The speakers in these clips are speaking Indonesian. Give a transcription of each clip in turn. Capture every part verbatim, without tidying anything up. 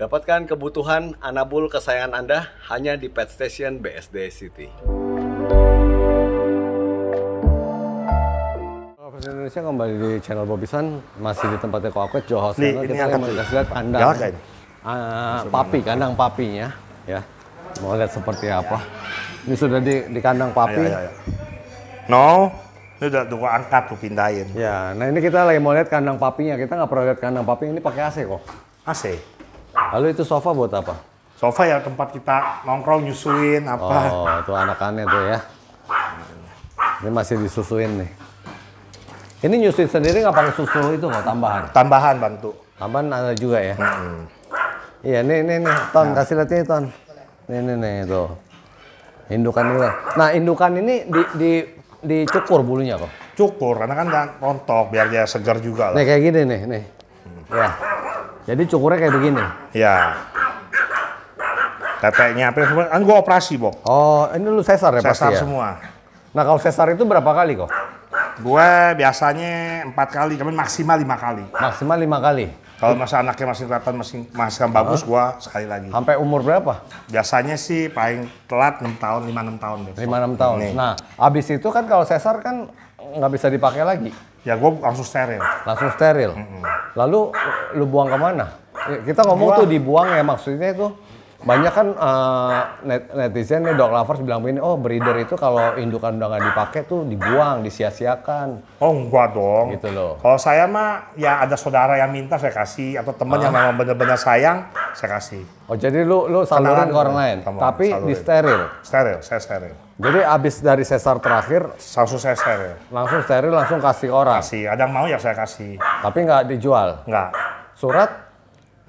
Dapatkan kebutuhan anabul kesayangan Anda hanya di Pet Station B S D City. Indonesia kembali di channel Bobisan, masih di tempatnya koakut Johor. Ini, ini kita mau lihat kandang uh, papi, kandang papinya ya. Mau lihat seperti apa. Ini sudah di, di kandang papi. Ayo, ayo, ayo. No, ini udah gua angkat, gua pindahin. Ya, nah ini kita lagi mau lihat kandang papinya. Kita nggak pernah lihat kandang papi. Ini pakai A C kok. A C. Lalu itu sofa buat apa? Sofa ya tempat kita nongkrong, nyusuin apa. Oh, itu anak-anaknya tuh ya. Ini masih disusuin nih. Ini nyusuin sendiri ngapa susu itu nggak tambahan? Tambahan bantu. Tambahan ada juga ya. Hmm. Iya nih nih nih Ton, nah. Kasih lihatnya Ton. Nih nih nih itu. Indukan ini. Nah indukan ini di di dicukur bulunya kok. Cukur karena kan nggak rontok biar dia segar juga lah. Nih kayak gini nih nih. Hmm. Ya. Jadi cukurnya kayak begini. Ya. Teteknya apa? Kan gua operasi Bo. Oh ini lu sesar ya pasti ya. Sesar semua. Nah kalau sesar itu berapa kali kok? Gue biasanya empat kali, cuman maksimal lima kali. Maksimal lima kali. Kalau masa anaknya masih kelihatan masih masih uh-huh. bagus, gue sekali lagi. Sampai umur berapa? Biasanya sih paling telat enam tahun, lima enam tahun. Lima enam tahun. Ini. Nah, abis itu kan kalau sesar kan nggak bisa dipakai lagi. Ya gue langsung steril. Langsung steril. Mm-hmm. Lalu lu buang kemana? Kita ngomong buang. Tuh dibuang ya maksudnya itu. Banyak kan uh, net, netizen nih, dog lovers bilang begini, oh breeder itu kalau indukan udah nggak dipakai tuh dibuang, disia-siakan. Oh enggak dong. Gitu loh. Kalau saya mah ya ada saudara yang minta saya kasih, atau teman ah. yang memang benar-benar sayang saya kasih. Oh jadi lu lu salurin ke orang lain, teman, tapi salurin. Di steril. Steril, saya steril. Jadi abis dari sesar terakhir, langsung saya steril. Langsung steril, langsung kasih orang. Kasih, ada yang mau ya saya kasih. Tapi nggak dijual. Nggak. Surat?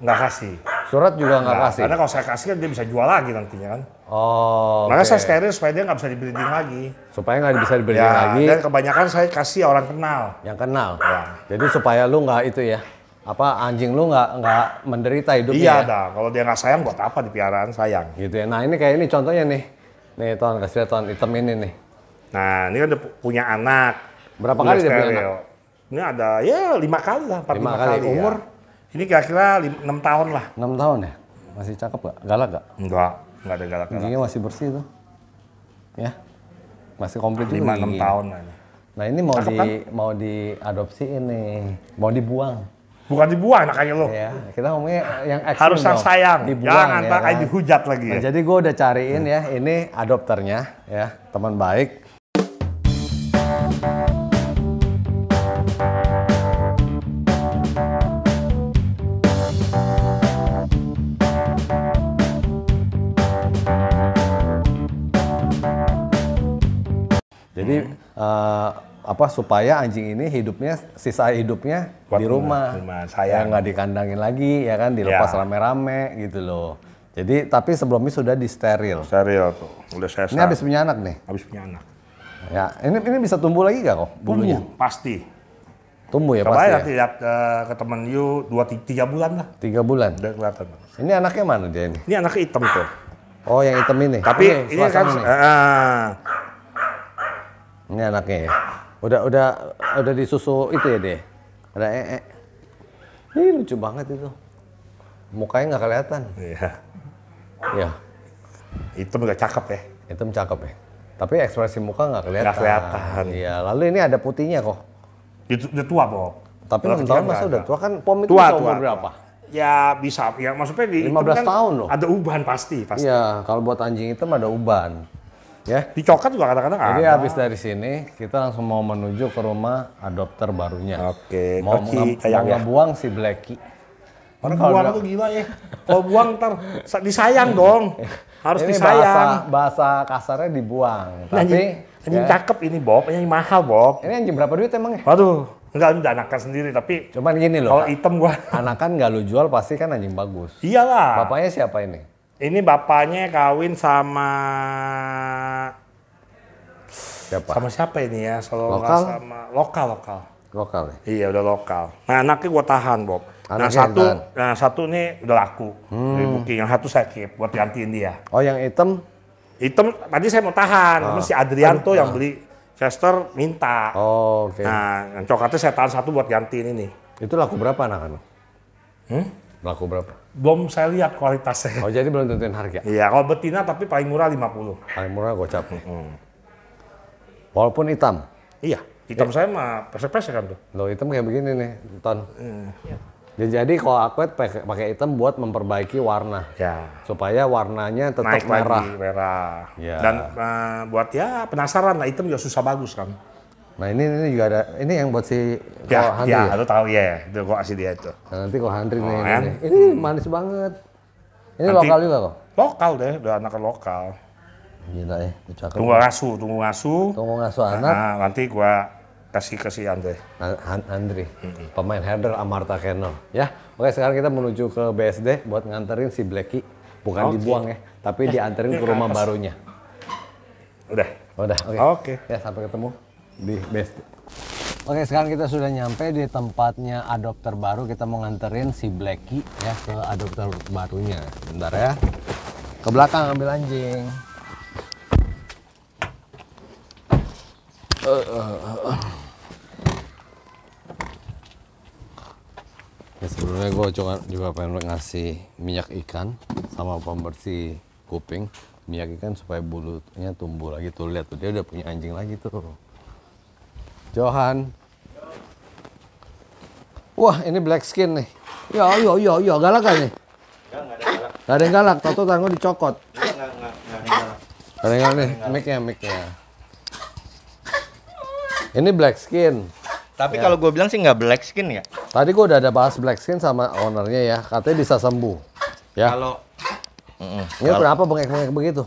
Nggak kasih. Surat juga nggak kasih? Karena kalau saya kasih kan dia bisa jual lagi nantinya kan. Oh, makanya okay. Saya steril supaya dia nggak bisa dibreeding lagi. Supaya nggak bisa dibreeding ya, lagi? Dan kebanyakan saya kasih orang kenal. Yang kenal? Ya. Jadi supaya lu nggak itu ya, apa anjing lu nggak nggak menderita hidupnya iya, ya? Iya, kalau dia nggak sayang buat apa dipiaraan sayang? Gitu ya, nah ini kayak ini contohnya nih. Nih Tuan, kasih lihat Tuan, hitam ini nih. Nah, ini kan punya anak. Berapa punya kali steril. Dia punya anak? Ini ada ya lima kali lah, empat lima kali. kali ya. Umur? Ini kira-kira enam tahun lah. enam tahun ya? Masih cakep gak? Galak gak? Enggak, enggak ada galak-galak. Giginya masih bersih tuh. Ya. Masih komplit lima, juga giginya. lima enam tahun lah ini. Nah ini mau cakep di kan? Mau diadopsi ini. Mau dibuang. Bukan dibuang makanya lo. Iya, kita ngomongnya yang ekstrim. Harus yang sayang. Dibuang jangan ya kan? Dihujat lagi ya. Nah, jadi gue udah cariin hmm. ya, ini adopternya ya, teman baik. Jadi hmm. uh, apa supaya anjing ini hidupnya sisa hidupnya buat di rumah, rumah saya nggak dikandangin lagi ya kan dilepas ya. Rame-rame gitu loh. Jadi tapi sebelumnya sudah disteril. Steril tuh, udah sesar. Ini habis punya anak nih. Habis punya anak. Ya ini ini bisa tumbuh lagi gak kok? Bulunya? Tumbuh pasti. Tumbuh ya pasti. Coba nanti lihat uh, ke temen you dua tiga bulan lah. Tiga bulan. Udah kelihatan. Ini anaknya mana dia ini? Ini anaknya hitam tuh. Oh yang hitam ini. Tapi ini, ini kan. Ini. Uh, Ini anaknya ya. Udah udah udah disusu itu ya deh. Ada ee. Ini lucu banget itu. Mukanya nggak kelihatan. Iya. Iya. Hitam nggak cakep ya. Hitam cakep ya. Tapi ekspresi muka nggak kelihatan. Nggak kelihatan. Iya. Lalu ini ada putihnya kok. Itu udah tua kok. Tapi enam tahun masa udah tua kan pom itu bisa umur berapa? Ya bisa. Ya maksudnya di lima belas tahun loh. Ada ubahan pasti. Pasti. Iya. Kalau buat anjing hitam ada ubahan. Ya, dicoklat juga kadang-kadang. Jadi ada. Habis dari sini kita langsung mau menuju ke rumah adopter barunya. Oke. Mau ngebuang ya. Si Blacky. Karena buang tuh gila ya. Kalau buang ntar disayang dong. Harus ini disayang. Bahasa, bahasa kasarnya dibuang. Nah, tapi anjing ya. Cakep ini Bob, yang mahal Bob. Ini anjing berapa duit emangnya? Waduh, enggak udah anakan sendiri tapi. Cuman gini loh. Kalau item gua. Anakan nggak lu jual pasti kan anjing bagus. Iyalah. Bapaknya siapa ini? Ini bapaknya kawin sama siapa? Sama siapa ini ya? Solo lokal? Sama lokal lokal. Lokal ya? Iya udah lokal. Nah anaknya gue tahan Bob. Anaknya nah satu, tahan. Nah satu ini udah laku hmm. dari booking. Yang satu saya keep buat gantiin dia. Oh yang hitam? Hitam tadi saya mau tahan. Oh. Si Adrianto oh. yang beli Chester minta. Oh, oke. Okay. Nah yang coklatnya saya tahan satu buat gantiin ini. Itu laku berapa anak-anak? Hmm? Laku berapa? Belum saya lihat kualitasnya. Oh, jadi belum tentuin harga? Iya, kalau betina tapi paling murah lima puluh. Paling murah gocap. Hmm. Walaupun hitam? Iya, hitam ya. Saya mah pesek-pesek kan tuh. Loh, hitam kayak begini nih, Ton. Hmm. Ya, jadi kalau akuet pakai hitam buat memperbaiki warna. Ya. Supaya warnanya tetap naik merah. Lagi, merah. Ya. Dan uh, buat ya penasaran lah, hitam juga susah bagus kan. Nah ini, ini juga ada, ini yang buat si ya, Handri ya? Ya, lu tahu ya, itu gua kasih dia itu. Nah, nanti kalau Handri oh, nih, ini, ini manis banget. Ini nanti, lokal juga kok? Lokal deh, udah anak lokal. Gila ya, cakep. Tunggu ngasuh, tunggu ngasuh. Tunggu ngasuh anak. Nah, nanti gua kasih ke si Handri. Handri, hmm. pemain header Amarta Keno. Ya, oke sekarang kita menuju ke B S D buat nganterin si Blacky. Bukan okay. dibuang ya, tapi dianterin ke rumah barunya. Udah? Udah, oke. Okay. Okay. Ya, sampai ketemu. Di best. Oke, sekarang kita sudah nyampe di tempatnya adopter baru. Kita mau nganterin si Blacky ya ke adopter barunya. Bentar ya. Ke belakang ambil anjing. Uh, uh, uh. Ya, sebelumnya gue juga, juga pengen ngasih minyak ikan sama pembersih kuping. Minyak ikan supaya bulunya tumbuh lagi. Tuh lihat tuh dia udah punya anjing lagi tuh. Johan, wah ini black skin nih, ya ya ya ya galak kan nih? Gak ada yang galak, Toto tanggung dicokot. Gak ada yang galak nih, mic-nya, mic-nya. Ini black skin. Tapi ya. Kalau gue bilang sih nggak black skin ya. Tadi gue udah ada bahas black skin sama ownernya ya, katanya bisa sembuh. Ya. Kalau ini kalau... kenapa bengek-bengek begitu?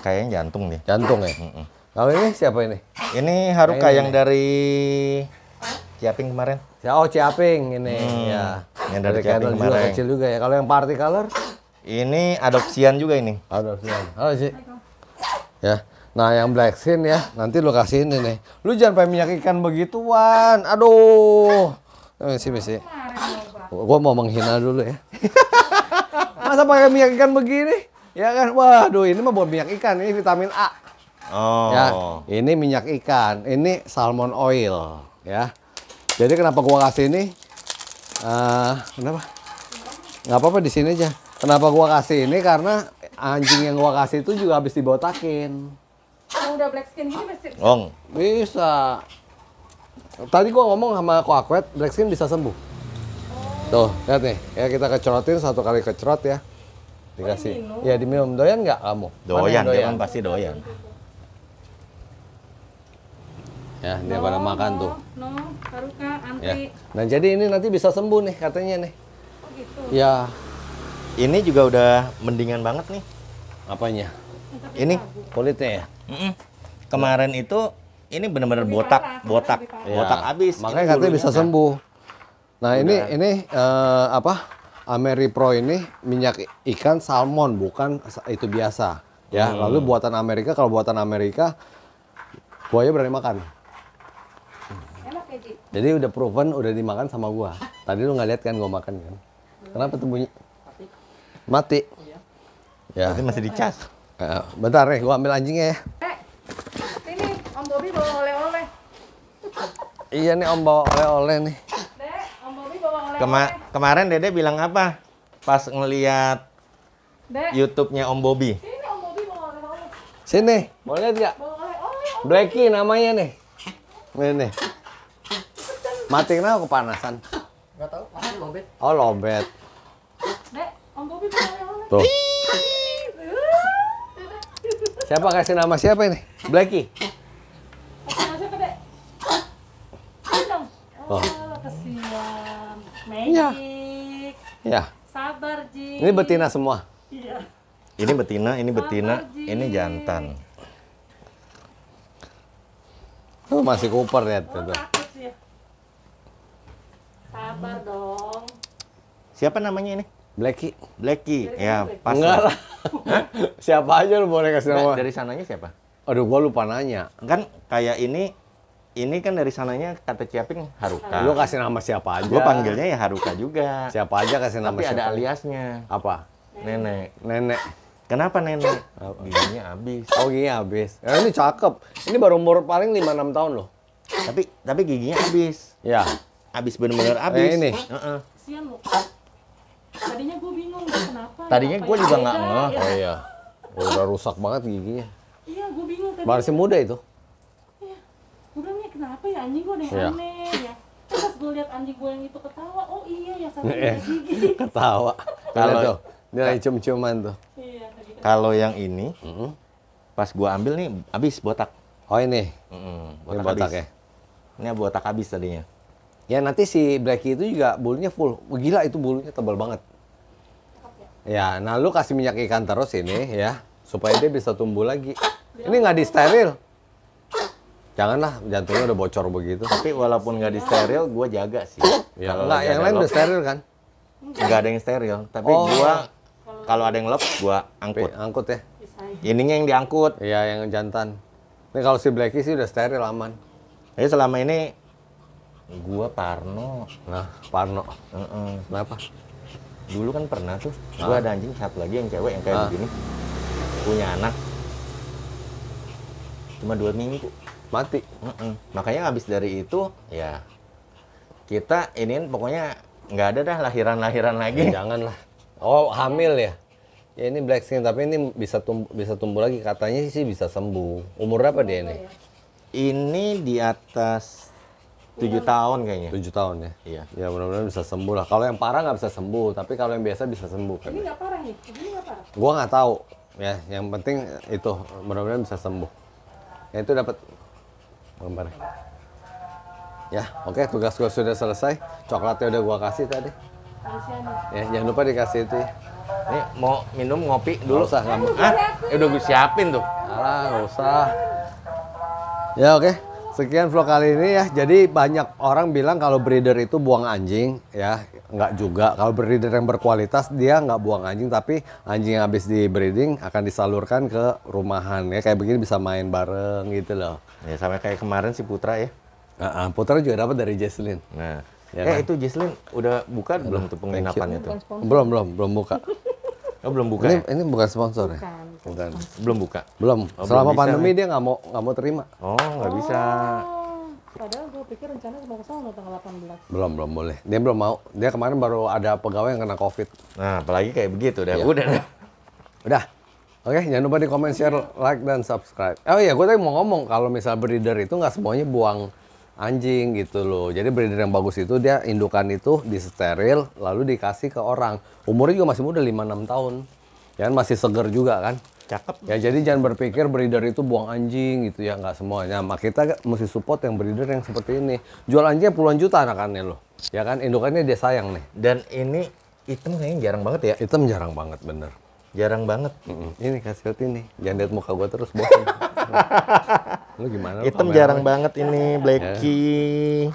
Kayaknya jantung nih. Jantung ya. Mm -mm. Kalau ini siapa ini? Ini Haruka yang dari Ciaping kemarin. Oh Ciaping ini hmm, ya. Yang dari, dari Ciaping kemarin. Juga kecil juga ya. Kalau yang party color? Ini adopsian juga ini. Adopsian. Halo Ci. Ya. Nah yang black skin ya. Nanti lu kasih ini nih. Lu jangan pakai minyak ikan begituan. Aduh. Misi misi. Gua mau menghina dulu ya. Masa pakai minyak ikan begini? Ya kan. Waduh ini mah bukan minyak ikan. Ini vitamin A. Oh. Ya, ini minyak ikan, ini salmon oil, ya. Jadi kenapa gua kasih ini? Uh, kenapa? Nggak apa-apa di sini aja. Kenapa gua kasih ini? Karena anjing yang gua kasih itu juga habis dibotakin. Yang udah black skin gini pasti. Ong. Bisa. Tadi gua ngomong sama Koakwet, black skin bisa sembuh. Oh. Tuh, lihat nih. Ya kita kecrotin satu kali kecrot ya. Dikasih. Oh, ya diminum. Doyan nggak kamu? Doyan, doyan pasti doyan. Ya, no, dia pada makan no, tuh. No, Haruka, antri. Ya. Nah, jadi ini nanti bisa sembuh nih katanya nih. Oh gitu. Ya. Ini juga udah mendingan banget nih. Apanya? Ini kulitnya ya? Mm-mm. Kemarin nah. itu ini benar-benar botak, parah, botak, botak, ya. botak abis. Makanya katanya bisa kan? sembuh. Nah, udah. ini ini uh, apa? Ameri Pro ini minyak ikan salmon bukan itu biasa. Ya, hmm. lalu buatan Amerika, kalau buatan Amerika buaya berani makan. Jadi udah proven, udah dimakan sama gua. Tadi lu nggak lihat kan gua makan kan? Kenapa tuh bunyi? Mati. Ya. Tapi masih dicas. Bentar nih, gua ambil anjingnya ya. Eh, ini Om Bobi bawa oleh-oleh. Iya nih Om bawa oleh-oleh nih. Dek, Om Bobi bawa oleh-oleh. Kema kemarin Dede bilang apa? Pas ngeliat YouTube-nya Om Bobi. Sini Om Bobi bawa oleh-oleh. Sini, mau lihat nggak? Bawa oleh-oleh. Blacky namanya nih. Nih nih. Mati kenapa kepanasan? Gak tau, pasti lobet. Oh lobet. Dek, Om Bobi boleh-boleh. Tuh. Siapa kasih nama siapa ini? Blacky? Kasih nama siapa, Dek? Bintang. Oh, kesian. Magic. Ya. Sabar, Ji. Ini betina semua? Iya. Ini betina, ini betina, ini jantan. Tuh masih kuper lihat tuh. Sabar dong. Siapa namanya ini? Blacky. Blacky. Ya, pas. Enggak lah. Siapa aja lu boleh kasih nama. Dari sananya siapa? Aduh, gua lupa nanya. Kan kayak ini ini kan dari sananya kata Ciaping Haruka. Lu kasih nama siapa aja? Gua panggilnya ya Haruka juga. Siapa aja kasih nama siapa. Tapi ada aliasnya. Apa? Nenek. Nenek. Kenapa nenek? Giginya habis. Oh, giginya habis. Ya, ini cakep. Ini baru umur paling lima enam tahun loh. Tapi tapi giginya habis. Ya. Abis bener-bener abis. Eh, ini. Uh -uh. Tadinya gue bingung kenapa. Tadinya gue juga nggak ngeh. Oh iya. Udah rusak banget giginya. Iya, gue bingung tadi. Masih muda itu. Iya. Gue bilang ya kenapa ya anjing gue deh ya. Aneh ya. Terus gue lihat anjing gue yang itu ketawa. Oh iya ya sampai punya gigi. Ketawa. Kalau nilai cium-ciuman tuh. Iya, kalau yang ini, mm-hmm. pas gue ambil nih habis botak. Oh ini. Mm-mm, botak, ini botak habis. Ya. Ini botak habis tadinya. Ya nanti si Blackie itu juga bulunya full. Gila itu bulunya tebal banget. Ya, nah lu kasih minyak ikan terus ini ya, supaya dia bisa tumbuh lagi. Ini nggak disteril. Janganlah, jantungnya udah bocor begitu. Tapi walaupun nggak disteril, gue jaga sih. Ya, enggak, yang lain udah steril kan? Nggak ada yang steril. Tapi oh, gue, kalau ada yang lop, gue angkut. Angkut ya? Ininya yang diangkut. Iya, yang jantan. Ini kalau si Blackie sih udah steril, aman. Jadi selama ini, gue parno. Nah, parno. Uh -uh. Kenapa? Dulu kan pernah tuh, gue ah. ada anjing satu lagi yang cewek yang kayak ah. begini. Punya anak. Cuma dua minggu. Mati. Uh -uh. Makanya habis dari itu, ya kita ini pokoknya nggak ada dah lahiran-lahiran lagi. Ya, janganlah. Oh, hamil ya? Ya ini black skin, tapi ini bisa tumbuh, bisa tumbuh lagi. Katanya sih bisa sembuh. Umur berapa dia ini? Ini di atas... tujuh tahun kayaknya. Tujuh tahun ya? Iya. Ya mudah-mudahan bisa sembuh lah. Kalau yang parah nggak bisa sembuh, tapi kalau yang biasa bisa sembuh. Ini nggak parah nih? Ini nggak parah? Gua nggak tahu. Ya, yang penting itu mudah-mudahan bisa sembuh. Ya itu dapat gambar. Ya, oke okay, tugas gua sudah selesai. Coklatnya udah gua kasih tadi. Ya, jangan lupa dikasih itu. Ini mau minum ngopi dulu sah nggak? Ah, ya udah gua siapin tuh. Alah, nggak usah. Ya oke. Okay. Sekian vlog kali ini ya. Jadi banyak orang bilang kalau breeder itu buang anjing ya, nggak juga. Kalau breeder yang berkualitas dia nggak buang anjing, tapi anjing yang habis di breeding akan disalurkan ke rumahan ya, kayak begini bisa main bareng gitu loh. Ya sampai kayak kemarin si Putra ya. Uh -uh, Putra juga dapat dari Jesslin. Nah, ya eh, kan? Itu Jesslin udah buka aduh, belum tuh penginapannya tuh? Belum belum belum buka. Oh, belum buka. Ini, ya? Ini bukan sponsor ya? Bukan, bukan. Belum buka. Belum. Oh, selama belum pandemi bisa, dia nggak mau nggak mau terima. Oh, nggak oh, bisa. Padahal gue pikir rencana mau kesana tanggal delapan belas. Belum belum boleh. Dia belum mau. Dia kemarin baru ada pegawai yang kena covid. Nah, apalagi kayak begitu. Udah, iya. udah. Udah. Oke, okay, jangan lupa di komen, share, like, dan subscribe. Oh iya, gue tadi mau ngomong kalau misal breeder itu nggak semuanya buang anjing gitu loh. Jadi breeder yang bagus itu dia indukan itu disteril lalu dikasih ke orang. Umurnya juga masih muda lima enam tahun. Ya masih seger juga kan. Cakep. Ya jadi jangan berpikir breeder itu buang anjing gitu ya, nggak semuanya. Maka kita mesti support yang breeder yang seperti ini. Jual anjingnya puluhan juta anakannya loh. Ya kan indukannya dia sayang nih. Dan ini item kayaknya jarang banget ya. Item jarang banget bener. Jarang banget. Mm-mm. Ini kasih lihat ini. Jangan lihat muka gue terus bosan. Lu gimana? Hitam jarang banget ini Blackie.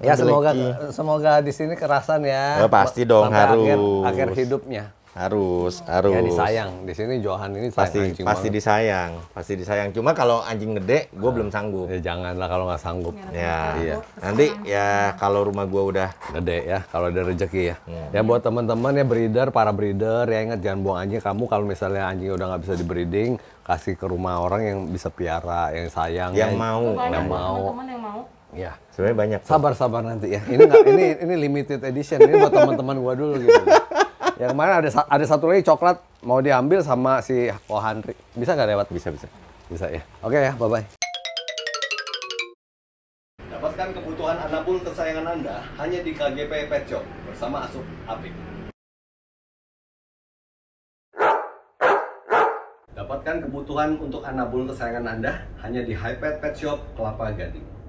Ya, ya semoga semoga di sini kerasan ya. Oh, pasti dong sampai harus. Akhir, akhir hidupnya. Harus, harus. Ya disayang. Di sini Johan ini pasti pasti banget. disayang, pasti disayang. Cuma kalau anjing gede, gue nah, belum sanggup. Ya janganlah kalau nggak sanggup. Ya, ya. Nanti ya kalau rumah gue udah gede ya, kalau ada rezeki ya. Hmm. Ya buat teman-teman ya breeder, para breeder ya ingat jangan buang anjing kamu kalau misalnya anjing udah nggak bisa di breeding, kasih ke rumah orang yang bisa piara, yang sayang, yang, yang mau, yang mau. Teman-teman yang mau. Ya, sebenarnya banyak. Sabar-sabar nanti ya. Ini gak, ini ini limited edition. Ini buat teman-teman gue dulu gitu. Ya kemarin ada ada satu lagi coklat mau diambil sama si Kohandri. Bisa nggak lewat? Bisa, bisa. Bisa ya. Oke ya, bye-bye. Dapatkan kebutuhan anabul kesayangan Anda hanya di K G P Pet Shop bersama Asuk Apik. Dapatkan kebutuhan untuk anabul kesayangan Anda hanya di Hi-Pet Pet Shop Kelapa Gading.